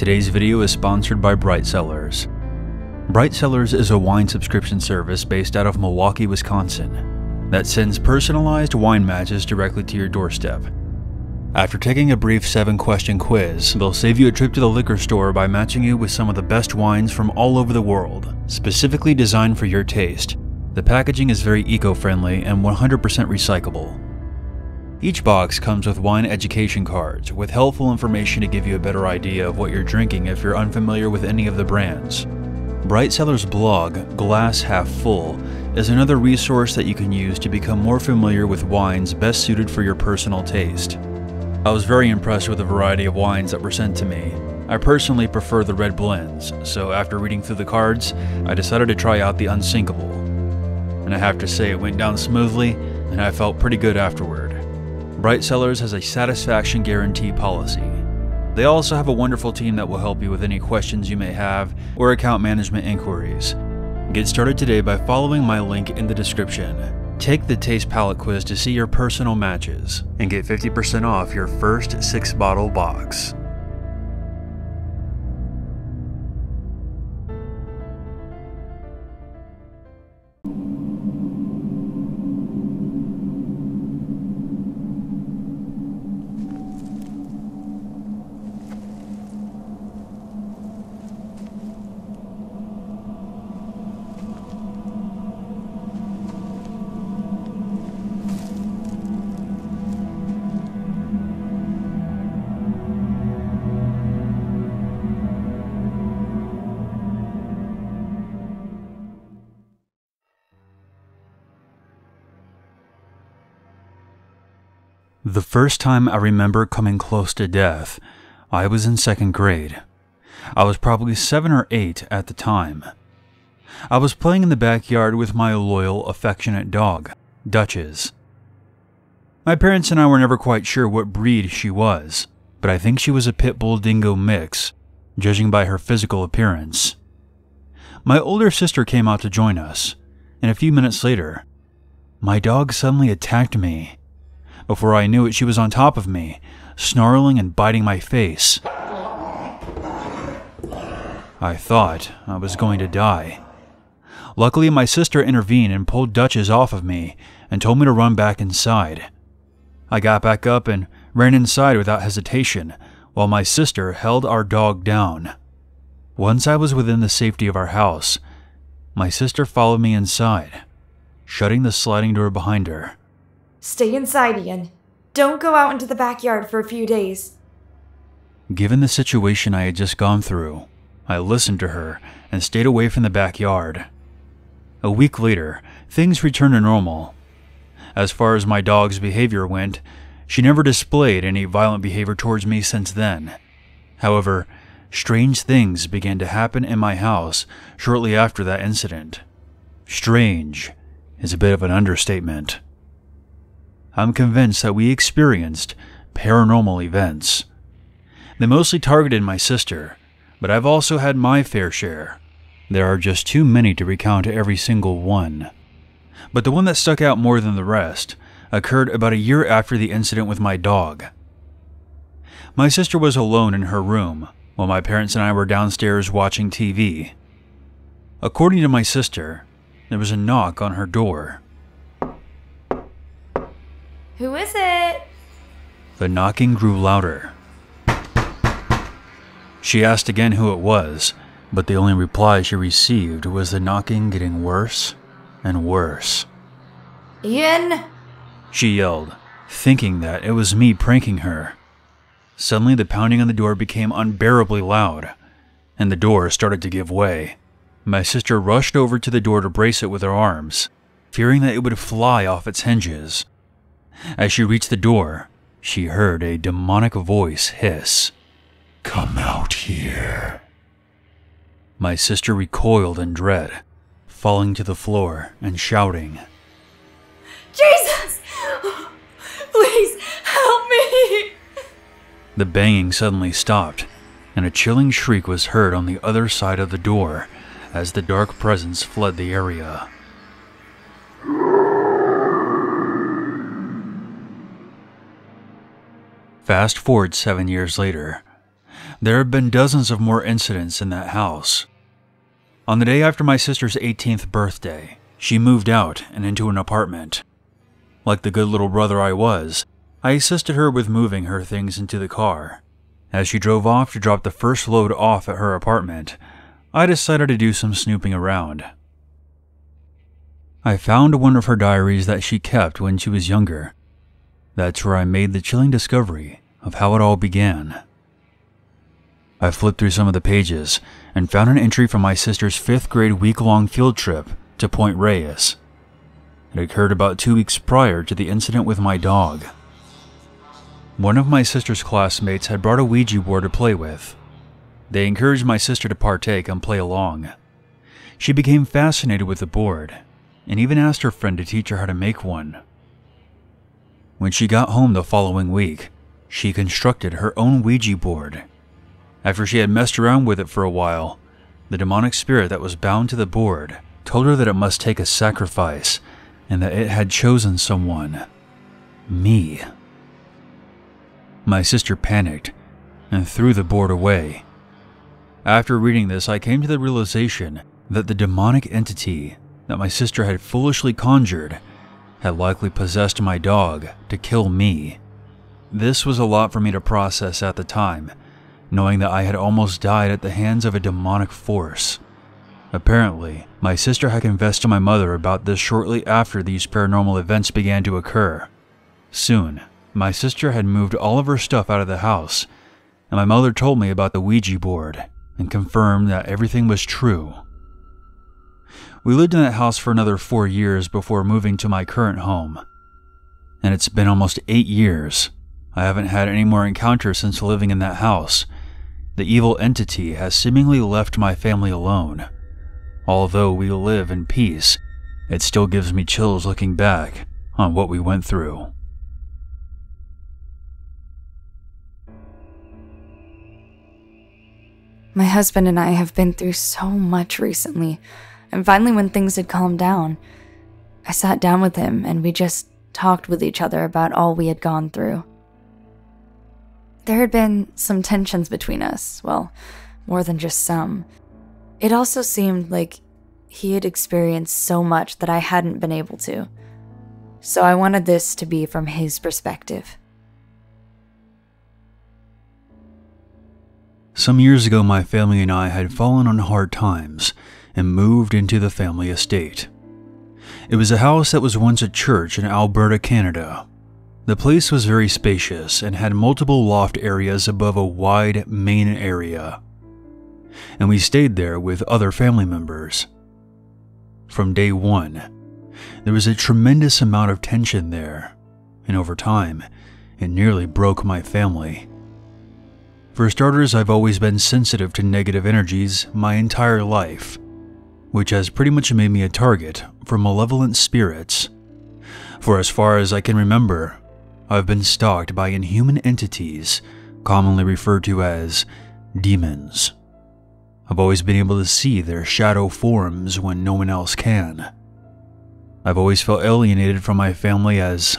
Today's video is sponsored by Bright Cellars. Bright Cellars is a wine subscription service based out of Milwaukee, Wisconsin, that sends personalized wine matches directly to your doorstep. After taking a brief 7-question quiz, they'll save you a trip to the liquor store by matching you with some of the best wines from all over the world, specifically designed for your taste. The packaging is very eco-friendly and 100% recyclable. Each box comes with wine education cards, with helpful information to give you a better idea of what you're drinking if you're unfamiliar with any of the brands. Bright Cellars' blog, Glass Half Full, is another resource that you can use to become more familiar with wines best suited for your personal taste. I was very impressed with the variety of wines that were sent to me. I personally prefer the red blends, so after reading through the cards, I decided to try out the Unsinkable. And I have to say it went down smoothly, and I felt pretty good afterward. Bright Cellars has a satisfaction guarantee policy. They also have a wonderful team that will help you with any questions you may have or account management inquiries. Get started today by following my link in the description. Take the taste palette quiz to see your personal matches and get 50% off your first 6-bottle box. The first time I remember coming close to death, I was in 2nd grade. I was probably 7 or 8 at the time. I was playing in the backyard with my loyal, affectionate dog, Duchess. My parents and I were never quite sure what breed she was, but I think she was a pit bull dingo mix, judging by her physical appearance. My older sister came out to join us, and a few minutes later, my dog suddenly attacked me. Before I knew it, she was on top of me, snarling and biting my face. I thought I was going to die. Luckily, my sister intervened and pulled Duchess off of me and told me to run back inside. I got back up and ran inside without hesitation, while my sister held our dog down. Once I was within the safety of our house, my sister followed me inside, shutting the sliding door behind her. Stay inside, Ian. Don't go out into the backyard for a few days. Given the situation I had just gone through, I listened to her and stayed away from the backyard. A week later, things returned to normal. As far as my dog's behavior went, she never displayed any violent behavior towards me since then. However, strange things began to happen in my house shortly after that incident. Strange is a bit of an understatement. I'm convinced that we experienced paranormal events. They mostly targeted my sister, but I've also had my fair share. There are just too many to recount every single one. But the one that stuck out more than the rest occurred about a year after the incident with my dog. My sister was alone in her room while my parents and I were downstairs watching TV. According to my sister, there was a knock on her door. Who is it? The knocking grew louder. She asked again who it was, but the only reply she received was the knocking getting worse and worse. Ian? She yelled, thinking that it was me pranking her. Suddenly the pounding on the door became unbearably loud, and the door started to give way. My sister rushed over to the door to brace it with her arms, fearing that it would fly off its hinges. As she reached the door, she heard a demonic voice hiss. Come out here. My sister recoiled in dread, falling to the floor and shouting. Jesus! Please help me! The banging suddenly stopped, and a chilling shriek was heard on the other side of the door as the dark presence fled the area. Fast forward 7 years later, There have been dozens of more incidents in that house. On the day after my sister's 18th birthday, she moved out and into an apartment. Like the good little brother I was, I assisted her with moving her things into the car. As she drove off to drop the first load off at her apartment, I decided to do some snooping around. I found one of her diaries that she kept when she was younger. That's where I made the chilling discovery of how it all began. I flipped through some of the pages and found an entry from my sister's 5th grade week-long field trip to Point Reyes. It occurred about 2 weeks prior to the incident with my dog. One of my sister's classmates had brought a Ouija board to play with. They encouraged my sister to partake and play along. She became fascinated with the board and even asked her friend to teach her how to make one. When she got home the following week, she constructed her own Ouija board. After she had messed around with it for a while, the demonic spirit that was bound to the board told her that it must take a sacrifice and that it had chosen someone. Me. My sister panicked and threw the board away. After reading this, I came to the realization that the demonic entity that my sister had foolishly conjured had likely possessed my dog to kill me. This was a lot for me to process at the time, knowing that I had almost died at the hands of a demonic force. Apparently, my sister had confessed to my mother about this shortly after these paranormal events began to occur. Soon, my sister had moved all of her stuff out of the house, and my mother told me about the Ouija board and confirmed that everything was true. We lived in that house for another 4 years before moving to my current home, and it's been almost 8 years. I haven't had any more encounters since living in that house. The evil entity has seemingly left my family alone. Although we live in peace, it still gives me chills looking back on what we went through. My husband and I have been through so much recently, and finally when things had calmed down, I sat down with him and we just talked with each other about all we had gone through. There had been some tensions between us, well, more than just some. It also seemed like he had experienced so much that I hadn't been able to, so I wanted this to be from his perspective. Some years ago, my family and I had fallen on hard times and moved into the family estate. It was a house that was once a church in Alberta, Canada. The place was very spacious and had multiple loft areas above a wide main area, and we stayed there with other family members. From day one, there was a tremendous amount of tension there, and over time, it nearly broke my family. For starters, I've always been sensitive to negative energies my entire life, which has pretty much made me a target for malevolent spirits. For as far as I can remember, I've been stalked by inhuman entities, commonly referred to as demons. I've always been able to see their shadow forms when no one else can. I've always felt alienated from my family, as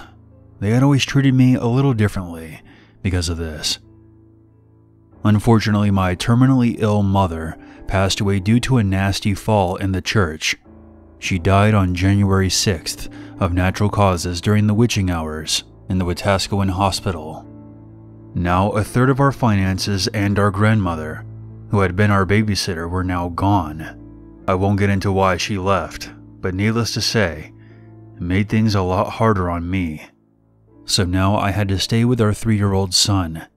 they had always treated me a little differently because of this. Unfortunately, my terminally ill mother passed away due to a nasty fall in the church. She died on January 6th of natural causes during the witching hours in the Wetaskiwin Hospital. Now, a third of our finances and our grandmother, who had been our babysitter, were now gone. I won't get into why she left, but needless to say, it made things a lot harder on me. So now I had to stay with our 3-year-old son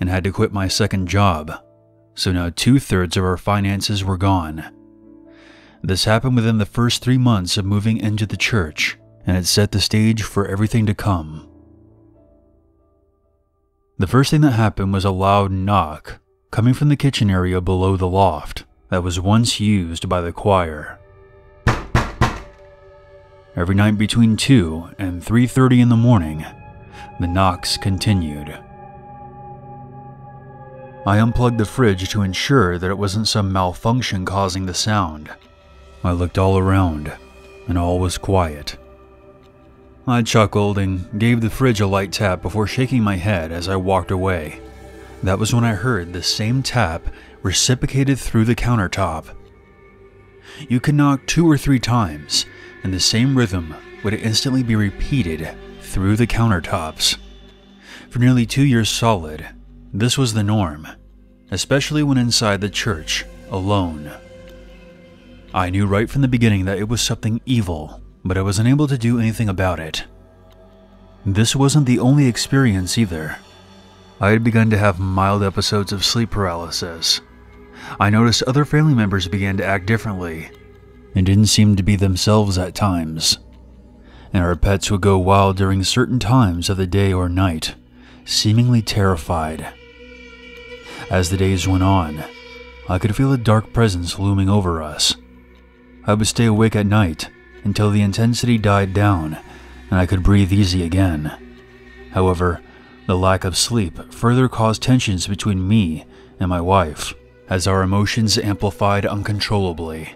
and had to quit my second job. So now 2/3 of our finances were gone. This happened within the first 3 months of moving into the church, and it set the stage for everything to come. The first thing that happened was a loud knock coming from the kitchen area below the loft that was once used by the choir. Every night between 2 and 3:30 in the morning, the knocks continued. I unplugged the fridge to ensure that it wasn't some malfunction causing the sound. I looked all around, and all was quiet. I chuckled and gave the fridge a light tap before shaking my head as I walked away, That was when I heard the same tap reciprocated through the countertop. You could knock 2 or 3 times, and the same rhythm would instantly be repeated through the countertops. For nearly 2 years solid, this was the norm, especially when inside the church alone. I knew right from the beginning that it was something evil, but I was unable to do anything about it. This wasn't the only experience either. I had begun to have mild episodes of sleep paralysis. I noticed other family members began to act differently and didn't seem to be themselves at times. And our pets would go wild during certain times of the day or night, seemingly terrified. As the days went on, I could feel a dark presence looming over us. I would stay awake at night until the intensity died down and I could breathe easy again. However, the lack of sleep further caused tensions between me and my wife, as our emotions amplified uncontrollably.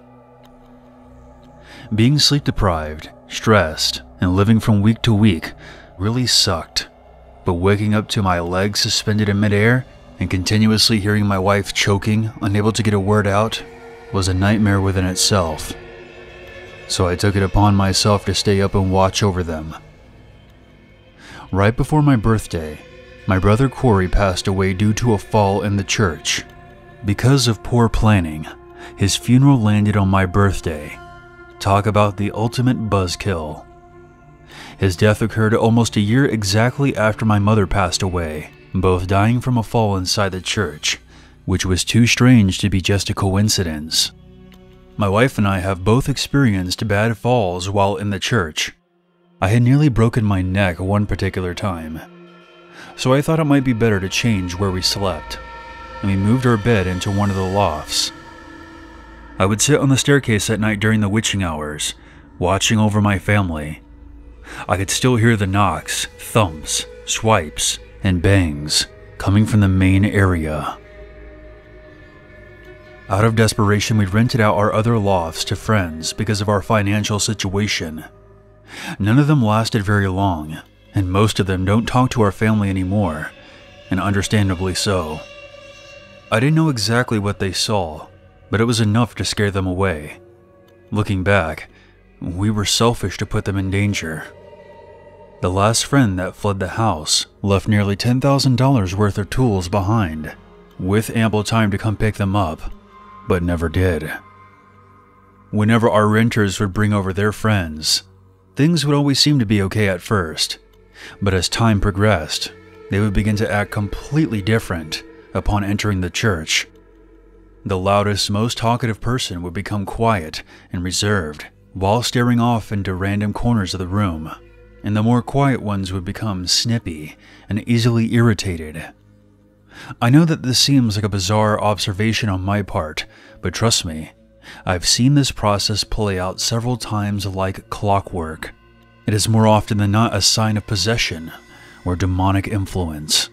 Being sleep-deprived, stressed, and living from week to week really sucked, but waking up to my legs suspended in midair and continuously hearing my wife choking, unable to get a word out, was a nightmare within itself. So I took it upon myself to stay up and watch over them. Right before my birthday, my brother Corey passed away due to a fall in the church. Because of poor planning, his funeral landed on my birthday. Talk about the ultimate buzzkill. His death occurred almost a year exactly after my mother passed away, both dying from a fall inside the church, which was too strange to be just a coincidence. My wife and I have both experienced bad falls while in the church. I had nearly broken my neck one particular time, so I thought it might be better to change where we slept, and we moved our bed into one of the lofts. I would sit on the staircase at night during the witching hours, watching over my family. I could still hear the knocks, thumps, swipes, and bangs coming from the main area. Out of desperation, we rented out our other lofts to friends because of our financial situation. None of them lasted very long, and most of them don't talk to our family anymore, and understandably so. I didn't know exactly what they saw, but it was enough to scare them away. Looking back, we were selfish to put them in danger. The last friend that fled the house left nearly $10,000 worth of tools behind, with ample time to come pick them up, but never did. Whenever our renters would bring over their friends, things would always seem to be okay at first, but as time progressed, they would begin to act completely different upon entering the church. The loudest, most talkative person would become quiet and reserved while staring off into random corners of the room, and the more quiet ones would become snippy and easily irritated. I know that this seems like a bizarre observation on my part, but trust me, I've seen this process play out several times like clockwork. It is more often than not a sign of possession or demonic influence.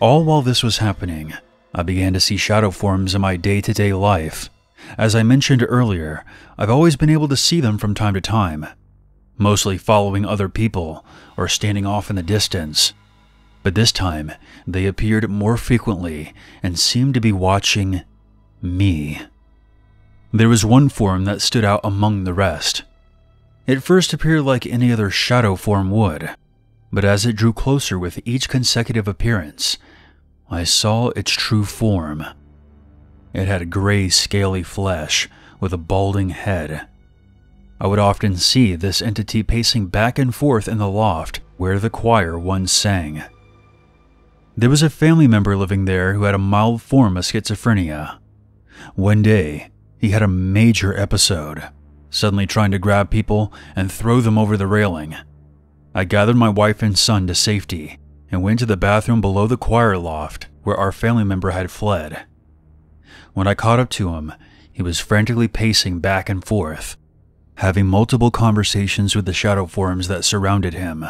All while this was happening, I began to see shadow forms in my day-to-day life. As I mentioned earlier, I've always been able to see them from time to time, mostly following other people or standing off in the distance. But this time, they appeared more frequently and seemed to be watching me. There was one form that stood out among the rest. It first appeared like any other shadow form would, but as it drew closer with each consecutive appearance, I saw its true form. It had gray, scaly flesh with a balding head. I would often see this entity pacing back and forth in the loft where the choir once sang. There was a family member living there who had a mild form of schizophrenia. One day, he had a major episode, suddenly trying to grab people and throw them over the railing. I gathered my wife and son to safety and went to the bathroom below the choir loft where our family member had fled. When I caught up to him, he was frantically pacing back and forth, having multiple conversations with the shadow forms that surrounded him.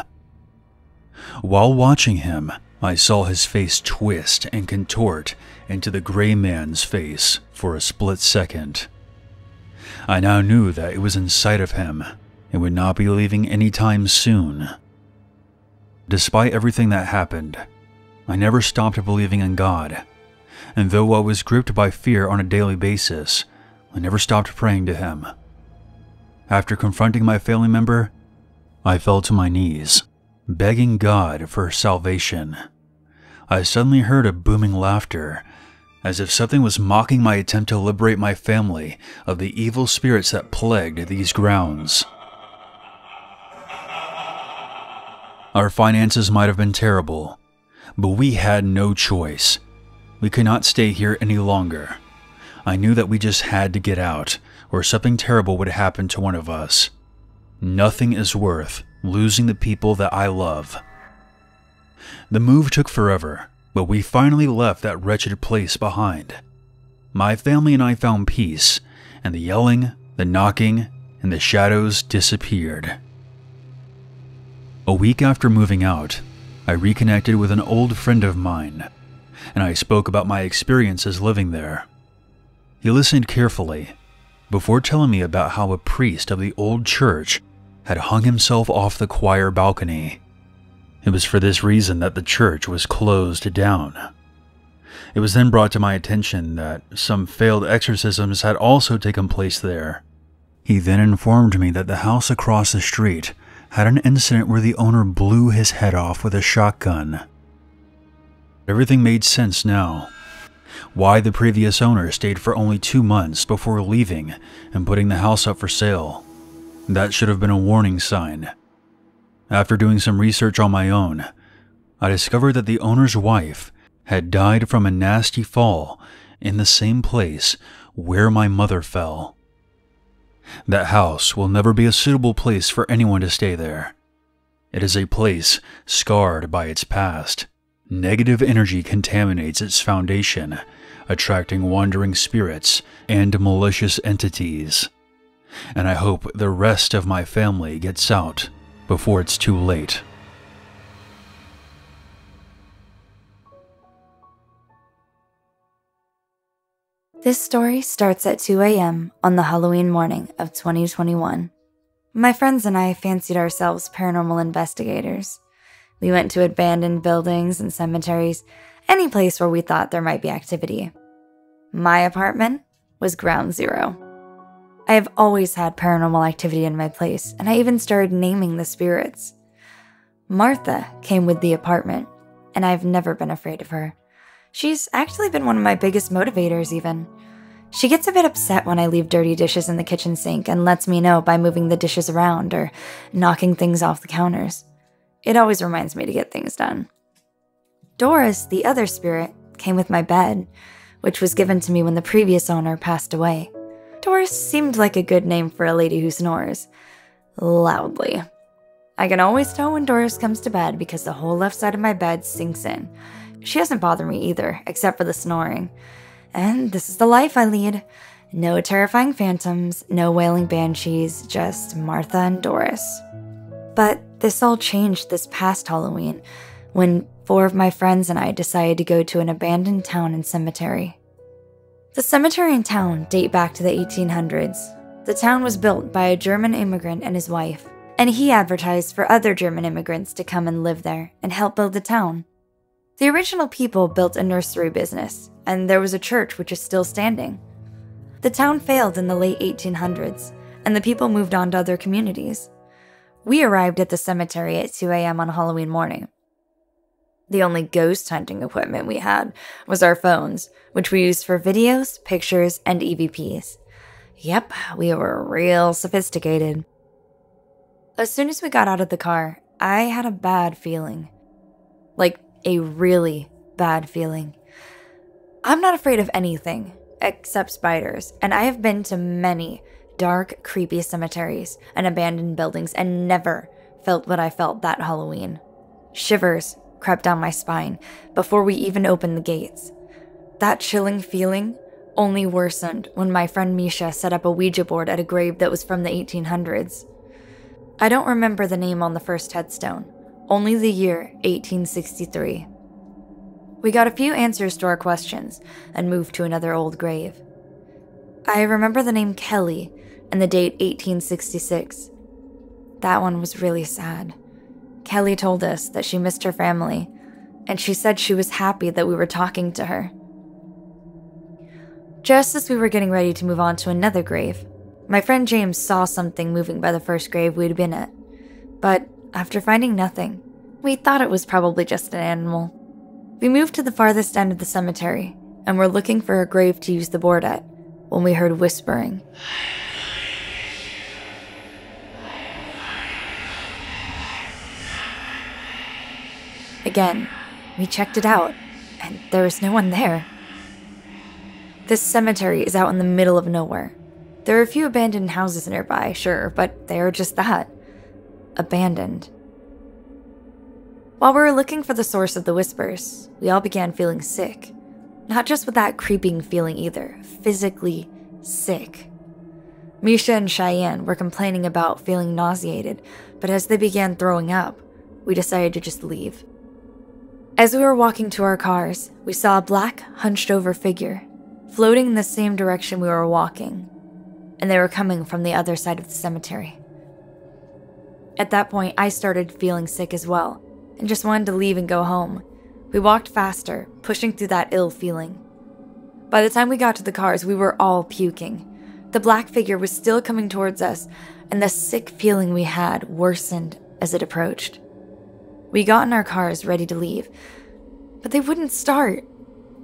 While watching him, I saw his face twist and contort into the gray man's face for a split second. I now knew that it was in sight of him and would not be leaving anytime soon. Despite everything that happened, I never stopped believing in God, and though I was gripped by fear on a daily basis, I never stopped praying to Him. After confronting my family member, I fell to my knees, begging God for salvation. I suddenly heard a booming laughter, as if something was mocking my attempt to liberate my family of the evil spirits that plagued these grounds. Our finances might have been terrible, but we had no choice. We could not stay here any longer. I knew that we just had to get out, or something terrible would happen to one of us. Nothing is worth losing the people that I love. The move took forever, but we finally left that wretched place behind. My family and I found peace, and the yelling, the knocking, and the shadows disappeared. A week after moving out, I reconnected with an old friend of mine, and I spoke about my experiences living there. He listened carefully before telling me about how a priest of the old church had hung himself off the choir balcony. It was for this reason that the church was closed down. It was then brought to my attention that some failed exorcisms had also taken place there. He then informed me that the house across the street had an incident where the owner blew his head off with a shotgun. Everything made sense now. Why the previous owner stayed for only 2 months before leaving and putting the house up for sale. That should have been a warning sign. After doing some research on my own, I discovered that the owner's wife had died from a nasty fall in the same place where my mother fell. That house will never be a suitable place for anyone to stay there. It is a place scarred by its past. Negative energy contaminates its foundation, attracting wandering spirits and malicious entities. And I hope the rest of my family gets out before it's too late. This story starts at 2 a.m. on the Halloween morning of 2021. My friends and I fancied ourselves paranormal investigators. We went to abandoned buildings and cemeteries, any place where we thought there might be activity. My apartment was ground zero. I have always had paranormal activity in my place, and I even started naming the spirits. Martha came with the apartment, and I've never been afraid of her. She's actually been one of my biggest motivators even. She gets a bit upset when I leave dirty dishes in the kitchen sink and lets me know by moving the dishes around or knocking things off the counters. It always reminds me to get things done. Doris, the other spirit, came with my bed, which was given to me when the previous owner passed away. Doris seemed like a good name for a lady who snores. Loudly. I can always tell when Doris comes to bed because the whole left side of my bed sinks in. She doesn't bother me either, except for the snoring. And this is the life I lead. No terrifying phantoms, no wailing banshees, just Martha and Doris. But this all changed this past Halloween, when 4 of my friends and I decided to go to an abandoned town and cemetery. The cemetery and town date back to the 1800s. The town was built by a German immigrant and his wife, and he advertised for other German immigrants to come and live there and help build the town. The original people built a nursery business, and there was a church which is still standing. The town failed in the late 1800s, and the people moved on to other communities. We arrived at the cemetery at 2 a.m. on Halloween morning. The only ghost hunting equipment we had was our phones, which we used for videos, pictures, and EVPs. Yep, we were real sophisticated. As soon as we got out of the car, I had a bad feeling. Like, a really bad feeling. I'm not afraid of anything, except spiders, and I have been to many dark, creepy cemeteries and abandoned buildings and never felt what I felt that Halloween. Shivers crept down my spine before we even opened the gates. That chilling feeling only worsened when my friend Misha set up a Ouija board at a grave that was from the 1800s. I don't remember the name on the first headstone, only the year 1863. We got a few answers to our questions and moved to another old grave. I remember the name Kelly and the date 1866. That one was really sad. Kelly told us that she missed her family, and she said she was happy that we were talking to her. Just as we were getting ready to move on to another grave, my friend James saw something moving by the first grave we'd been at, but after finding nothing, we thought it was probably just an animal. We moved to the farthest end of the cemetery and were looking for a grave to use the board at when we heard whispering. Again, we checked it out, and there was no one there. This cemetery is out in the middle of nowhere. There are a few abandoned houses nearby, sure, but they are just that, abandoned. While we were looking for the source of the whispers, we all began feeling sick. Not just with that creeping feeling either, physically sick. Misha and Cheyenne were complaining about feeling nauseated, but as they began throwing up, we decided to just leave. As we were walking to our cars, we saw a black, hunched-over figure floating in the same direction we were walking, and they were coming from the other side of the cemetery. At that point, I started feeling sick as well, and just wanted to leave and go home. We walked faster, pushing through that ill feeling. By the time we got to the cars, we were all puking. The black figure was still coming towards us, and the sick feeling we had worsened as it approached. We got in our cars ready to leave, but they wouldn't start.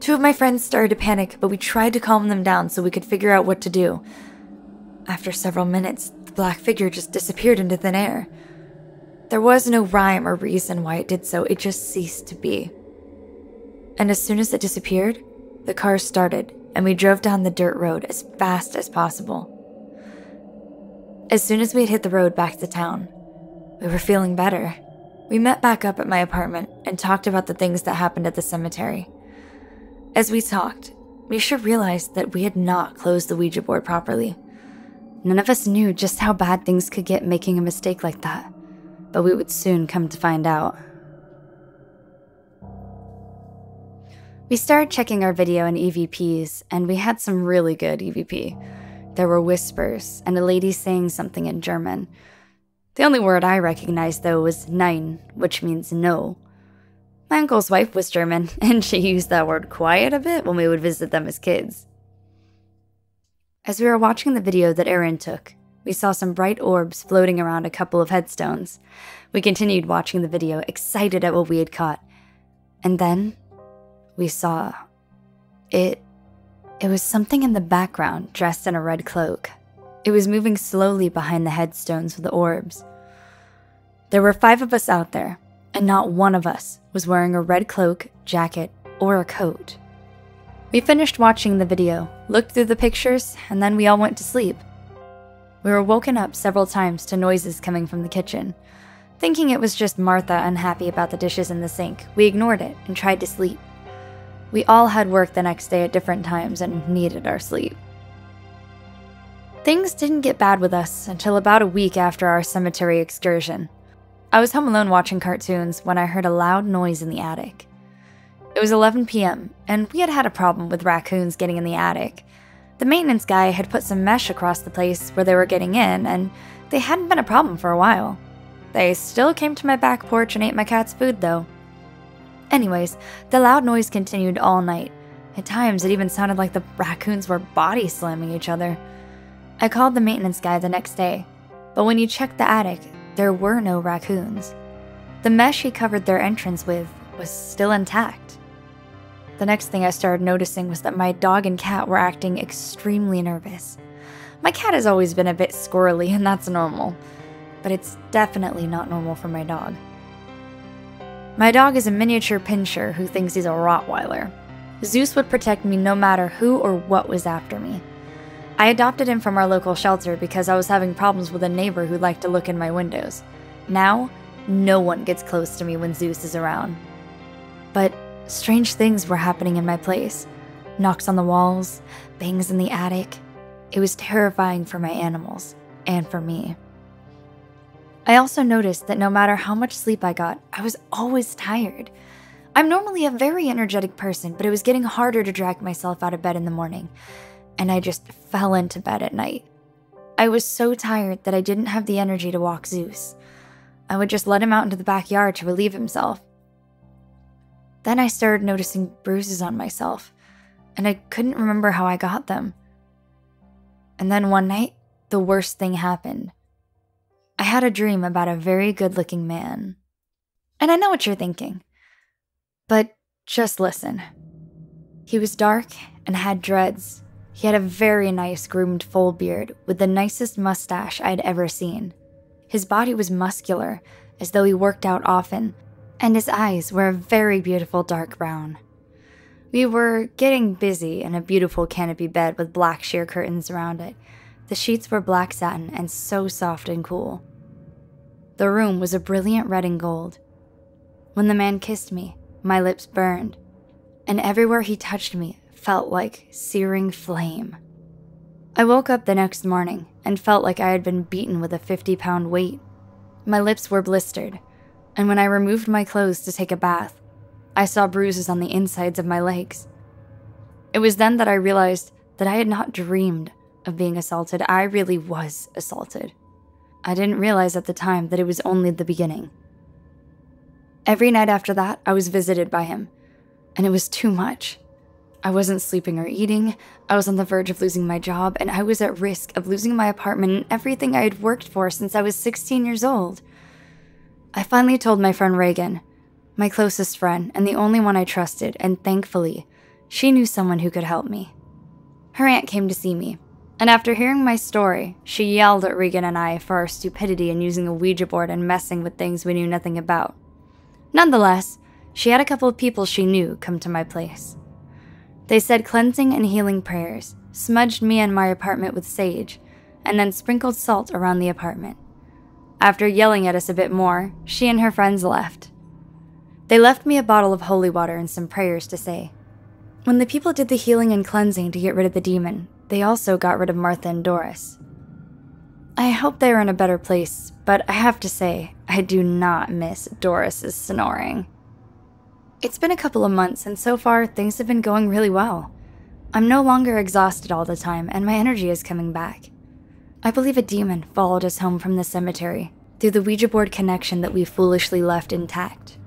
Two of my friends started to panic, but we tried to calm them down so we could figure out what to do. After several minutes, the black figure just disappeared into thin air. There was no rhyme or reason why it did so, it just ceased to be. And as soon as it disappeared, the car started, and we drove down the dirt road as fast as possible. As soon as we had hit the road back to town, we were feeling better. We met back up at my apartment and talked about the things that happened at the cemetery. As we talked, Misha realized that we had not closed the Ouija board properly. None of us knew just how bad things could get making a mistake like that, but we would soon come to find out. We started checking our video and EVPs, and we had some really good EVP. There were whispers and a lady saying something in German. The only word I recognized, though, was nein, which means no. My uncle's wife was German, and she used that word quite a bit when we would visit them as kids. As we were watching the video that Aaron took, we saw some bright orbs floating around a couple of headstones. We continued watching the video, excited at what we had caught, and then we saw it. It was something in the background, dressed in a red cloak. It was moving slowly behind the headstones with the orbs. There were 5 of us out there, and not one of us was wearing a red cloak, jacket, or a coat. We finished watching the video, looked through the pictures, and then we all went to sleep. We were woken up several times to noises coming from the kitchen. Thinking it was just Martha unhappy about the dishes in the sink, we ignored it and tried to sleep. We all had work the next day at different times and needed our sleep. Things didn't get bad with us until about a week after our cemetery excursion. I was home alone watching cartoons when I heard a loud noise in the attic. It was 11 p.m., and we had a problem with raccoons getting in the attic. The maintenance guy had put some mesh across the place where they were getting in, and they hadn't been a problem for a while. They still came to my back porch and ate my cat's food, though. Anyways, the loud noise continued all night. At times, it even sounded like the raccoons were body slamming each other. I called the maintenance guy the next day, but when he checked the attic, there were no raccoons. The mesh he covered their entrance with was still intact. The next thing I started noticing was that my dog and cat were acting extremely nervous. My cat has always been a bit squirrely, and that's normal, but it's definitely not normal for my dog. My dog is a miniature pinscher who thinks he's a Rottweiler. Zeus would protect me no matter who or what was after me. I adopted him from our local shelter because I was having problems with a neighbor who liked to look in my windows. Now, no one gets close to me when Zeus is around. But strange things were happening in my place. Knocks on the walls, bangs in the attic. It was terrifying for my animals, and for me. I also noticed that no matter how much sleep I got, I was always tired. I'm normally a very energetic person, but it was getting harder to drag myself out of bed in the morning, and I just fell into bed at night. I was so tired that I didn't have the energy to walk Zeus. I would just let him out into the backyard to relieve himself. Then I started noticing bruises on myself, and I couldn't remember how I got them. And then one night, the worst thing happened. I had a dream about a very good-looking man. And I know what you're thinking, but just listen. He was dark and had dreads. He had a very nice groomed full beard with the nicest mustache I'd ever seen. His body was muscular, as though he worked out often, and his eyes were a very beautiful dark brown. We were getting busy in a beautiful canopy bed with black sheer curtains around it. The sheets were black satin and so soft and cool. The room was a brilliant red and gold. When the man kissed me, my lips burned, and everywhere he touched me felt like searing flame. I woke up the next morning and felt like I had been beaten with a 50-pound weight. My lips were blistered, and when I removed my clothes to take a bath, I saw bruises on the insides of my legs. It was then that I realized that I had not dreamed of being assaulted. I really was assaulted. I didn't realize at the time that it was only the beginning. Every night after that, I was visited by him, and it was too much. I wasn't sleeping or eating, I was on the verge of losing my job, and I was at risk of losing my apartment and everything I had worked for since I was 16 years old. I finally told my friend Reagan, my closest friend and the only one I trusted, and thankfully, she knew someone who could help me. Her aunt came to see me, and after hearing my story, she yelled at Reagan and I for our stupidity in using a Ouija board and messing with things we knew nothing about. Nonetheless, she had a couple of people she knew come to my place. They said cleansing and healing prayers, smudged me and my apartment with sage, and then sprinkled salt around the apartment. After yelling at us a bit more, she and her friends left. They left me a bottle of holy water and some prayers to say. When the people did the healing and cleansing to get rid of the demon, they also got rid of Martha and Doris. I hope they are in a better place, but I have to say, I do not miss Doris's snoring. It's been a couple of months, and so far, things have been going really well. I'm no longer exhausted all the time, and my energy is coming back. I believe a demon followed us home from the cemetery through the Ouija board connection that we foolishly left intact.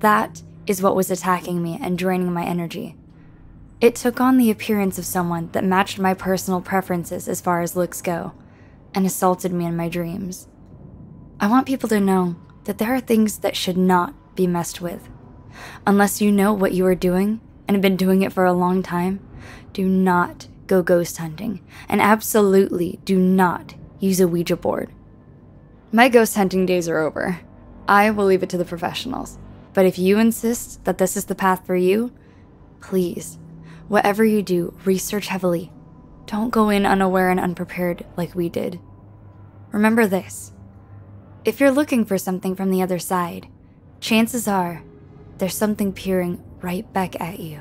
That is what was attacking me and draining my energy. It took on the appearance of someone that matched my personal preferences as far as looks go, and assaulted me in my dreams. I want people to know that there are things that should not be messed with. Unless you know what you are doing and have been doing it for a long time, do not go ghost hunting, and absolutely do not use a Ouija board. My ghost hunting days are over. I will leave it to the professionals. But if you insist that this is the path for you, please, whatever you do, research heavily. Don't go in unaware and unprepared like we did. Remember this. If you're looking for something from the other side, chances are, there's something peering right back at you.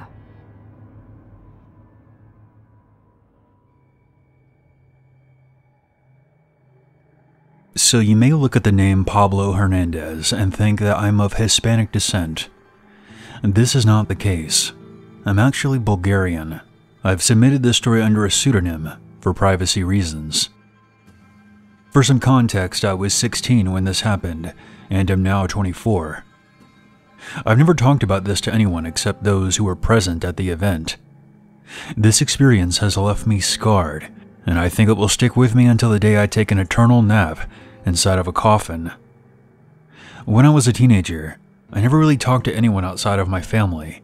So you may look at the name Pablo Hernandez and think that I'm of Hispanic descent. This is not the case. I'm actually Bulgarian. I've submitted this story under a pseudonym for privacy reasons. For some context, I was 16 when this happened, and am now 24. I've never talked about this to anyone except those who were present at the event. This experience has left me scarred, and I think it will stick with me until the day I take an eternal nap inside of a coffin. When I was a teenager, I never really talked to anyone outside of my family,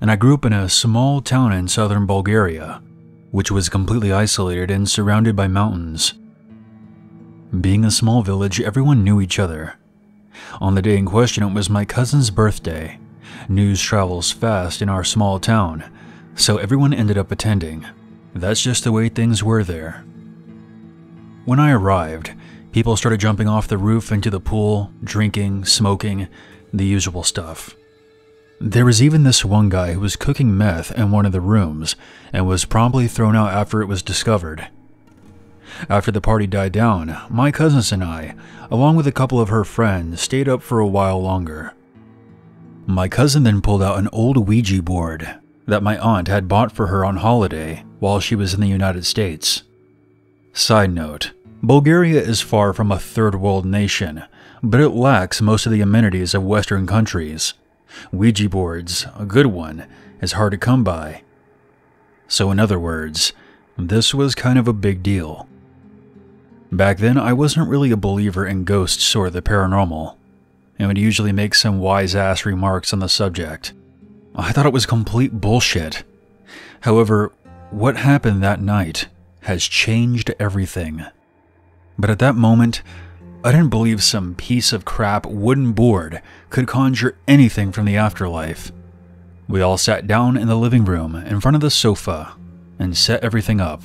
and I grew up in a small town in southern Bulgaria, which was completely isolated and surrounded by mountains. Being a small village, everyone knew each other. On the day in question, it was my cousin's birthday. News travels fast in our small town, so everyone ended up attending. That's just the way things were there. When I arrived, people started jumping off the roof into the pool, drinking, smoking, the usual stuff. There was even this one guy who was cooking meth in one of the rooms and was promptly thrown out after it was discovered. After the party died down, my cousins and I, along with a couple of her friends, stayed up for a while longer. My cousin then pulled out an old Ouija board that my aunt had bought for her on holiday while she was in the United States. Side note, Bulgaria is far from a third world nation, but it lacks most of the amenities of Western countries, Ouija boards, a good one, is hard to come by. So in other words, this was kind of a big deal. Back then, I wasn't really a believer in ghosts or the paranormal, and would usually make some wise-ass remarks on the subject. I thought it was complete bullshit. However, what happened that night has changed everything. But at that moment, I didn't believe some piece of crap wooden board could conjure anything from the afterlife. We all sat down in the living room in front of the sofa and set everything up.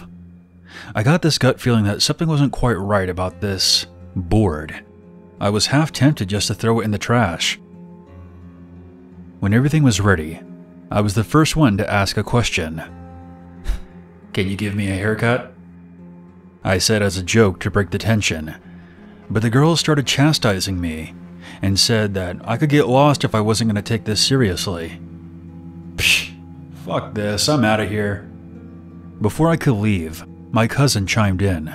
I got this gut feeling that something wasn't quite right about this board. I was half tempted just to throw it in the trash. When everything was ready, I was the first one to ask a question. "Can you give me a haircut?" I said as a joke to break the tension, but the girls started chastising me and said that I could get lost if I wasn't going to take this seriously. "Psh, fuck this, I'm out of here." Before I could leave, my cousin chimed in.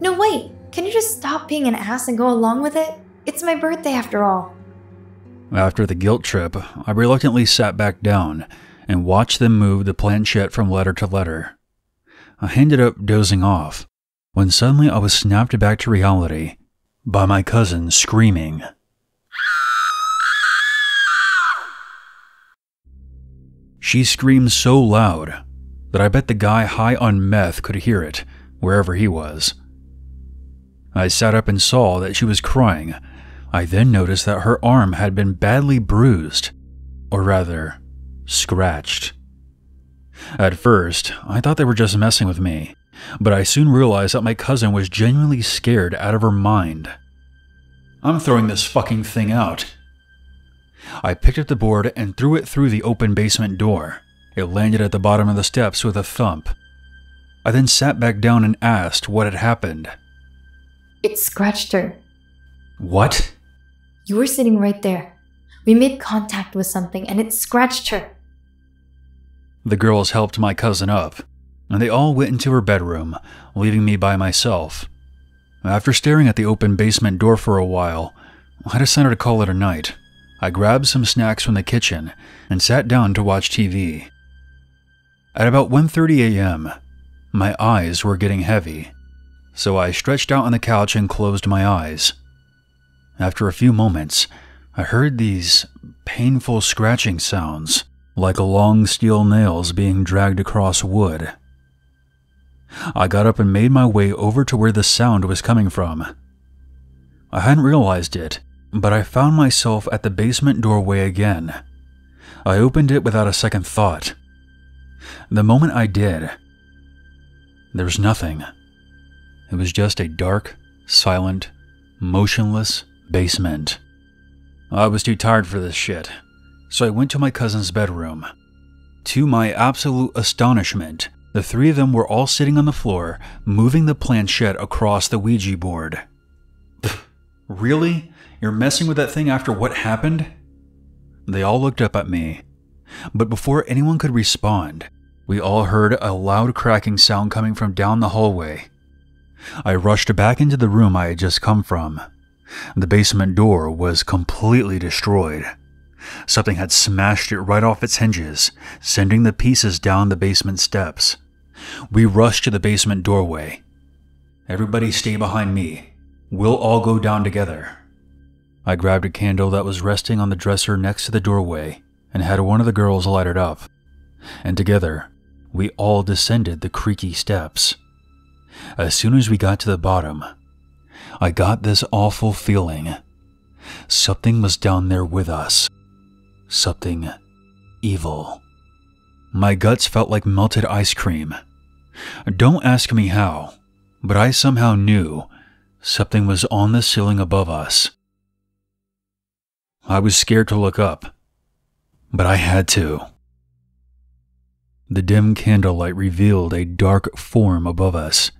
"No, wait, can you just stop being an ass and go along with it? It's my birthday after all." After the guilt trip, I reluctantly sat back down and watched them move the planchette from letter to letter. I ended up dozing off when suddenly I was snapped back to reality by my cousin screaming. She screamed so loud that I bet the guy high on meth could hear it, wherever he was. I sat up and saw that she was crying. I then noticed that her arm had been badly bruised, or rather, scratched. At first, I thought they were just messing with me, but I soon realized that my cousin was genuinely scared out of her mind. "I'm throwing this fucking thing out." I picked up the board and threw it through the open basement door. It landed at the bottom of the steps with a thump. I then sat back down and asked what had happened. "It scratched her." "What?" "You were sitting right there. We made contact with something and it scratched her." The girls helped my cousin up, and they all went into her bedroom, leaving me by myself. After staring at the open basement door for a while, I decided to call it a night. I grabbed some snacks from the kitchen and sat down to watch TV. At about 1:30 a.m., my eyes were getting heavy, so I stretched out on the couch and closed my eyes. After a few moments, I heard these painful scratching sounds, like long steel nails being dragged across wood. I got up and made my way over to where the sound was coming from. I hadn't realized it, but I found myself at the basement doorway again. I opened it without a second thought. The moment I did, there was nothing. It was just a dark, silent, motionless basement. I was too tired for this shit, so I went to my cousin's bedroom. To my absolute astonishment, the three of them were all sitting on the floor, moving the planchette across the Ouija board. "Really? You're messing with that thing after what happened?" They all looked up at me, but before anyone could respond, we all heard a loud cracking sound coming from down the hallway. I rushed back into the room I had just come from. The basement door was completely destroyed. Something had smashed it right off its hinges, sending the pieces down the basement steps. We rushed to the basement doorway. "Everybody stay behind me. We'll all go down together." I grabbed a candle that was resting on the dresser next to the doorway and had one of the girls light it up, and together, we all descended the creaky steps. As soon as we got to the bottom, I got this awful feeling. Something was down there with us. Something evil. My guts felt like melted ice cream. Don't ask me how, but I somehow knew something was on the ceiling above us. I was scared to look up, but I had to. The dim candlelight revealed a dark form above us.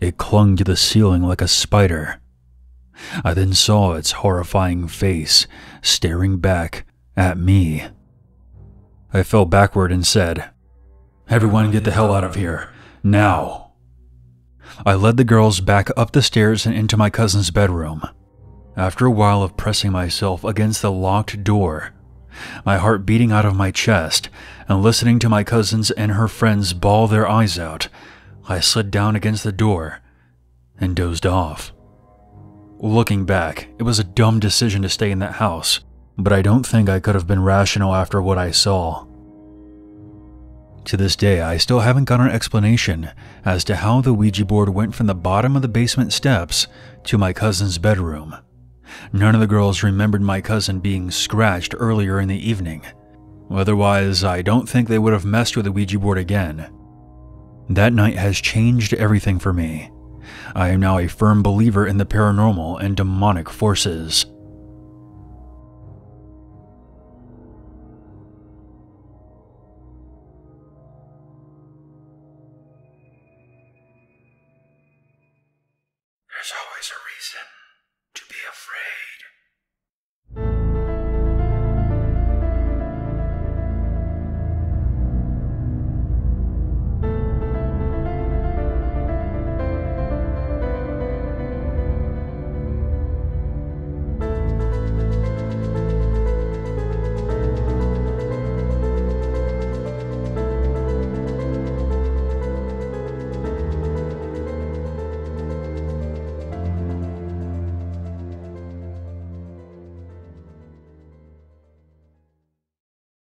It clung to the ceiling like a spider. I then saw its horrifying face staring back at me. I fell backward and said, "Everyone get the hell out of here, now." I led the girls back up the stairs and into my cousin's bedroom. After a while of pressing myself against the locked door, my heart beating out of my chest, and listening to my cousins and her friends bawl their eyes out, I slid down against the door and dozed off. Looking back, it was a dumb decision to stay in that house, but I don't think I could have been rational after what I saw. To this day, I still haven't got an explanation as to how the Ouija board went from the bottom of the basement steps to my cousin's bedroom. None of the girls remembered my cousin being scratched earlier in the evening. Otherwise, I don't think they would have messed with the Ouija board again. That night has changed everything for me. I am now a firm believer in the paranormal and demonic forces. There's always a reason to be afraid.